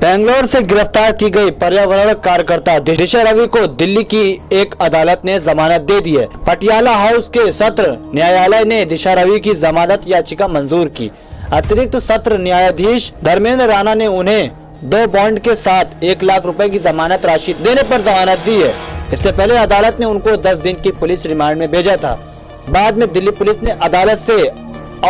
बेंगलोर से गिरफ्तार की गई पर्यावरण कार्यकर्ता दिशा रवि को दिल्ली की एक अदालत ने जमानत दे दी है। पटियाला हाउस के सत्र न्यायालय ने दिशा रवि की जमानत याचिका मंजूर की। अतिरिक्त सत्र न्यायाधीश धर्मेंद्र राणा ने उन्हें 2 बॉन्ड के साथ 1 लाख रुपए की जमानत राशि देने पर जमानत दी है। इससे पहले अदालत ने उनको 10 दिन की पुलिस रिमांड में भेजा था। बाद में दिल्ली पुलिस ने अदालत से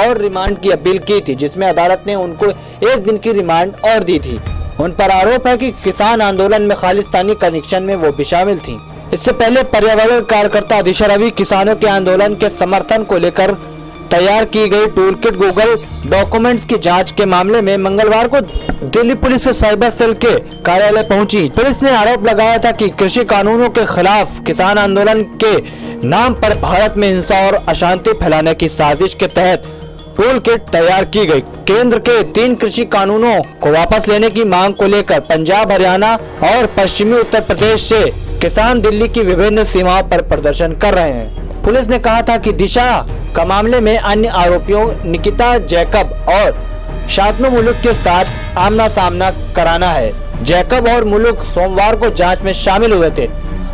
और रिमांड की अपील की थी, जिसमें अदालत ने उनको 1 दिन की रिमांड और दी थी। उन पर आरोप है कि किसान आंदोलन में खालिस्तानी कनेक्शन में वो भी शामिल थी। इससे पहले पर्यावरण कार्यकर्ता दिशा रवि किसानों के आंदोलन के समर्थन को लेकर तैयार की गई टूलकिट गूगल डॉक्यूमेंट्स की जांच के मामले में मंगलवार को दिल्ली पुलिस के साइबर सेल के कार्यालय पहुंची। पुलिस ने आरोप लगाया था कि कृषि कानूनों के खिलाफ किसान आंदोलन के नाम पर भारत में हिंसा और अशांति फैलाने की साजिश के तहत टूलकिट तैयार की गई। केंद्र के 3 कृषि कानूनों को वापस लेने की मांग को लेकर पंजाब, हरियाणा और पश्चिमी उत्तर प्रदेश से किसान दिल्ली की विभिन्न सीमाओं पर प्रदर्शन कर रहे हैं। पुलिस ने कहा था कि दिशा का मामले में अन्य आरोपियों निकिता जैकब और शांतनु मुलुक के साथ आमना सामना कराना है। जैकब और मुलुक सोमवार को जांच में शामिल हुए थे।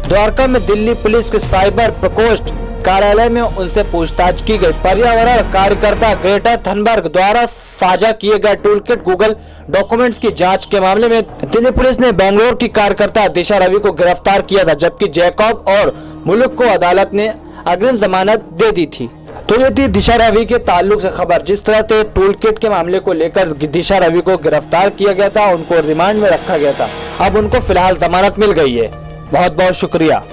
द्वारका में दिल्ली पुलिस के साइबर प्रकोष्ठ कार्यालय में उनसे पूछताछ की गई। पर्यावरण कार्यकर्ता ग्रेटा थनबर्ग द्वारा साझा किए गए टूलकिट गूगल डॉक्यूमेंट्स की जांच के मामले में दिल्ली पुलिस ने बेंगलोर की कार्यकर्ता दिशा रवि को गिरफ्तार किया था, जबकि जैकब और मुलुक को अदालत ने अग्रिम जमानत दे दी थी। तो ये थी दिशा रवि के ताल्लुक से खबर। जिस तरह से टूलकिट के मामले को लेकर दिशा रवि को गिरफ्तार किया गया था, उनको रिमांड में रखा गया था, अब उनको फिलहाल जमानत मिल गई है। बहुत बहुत शुक्रिया।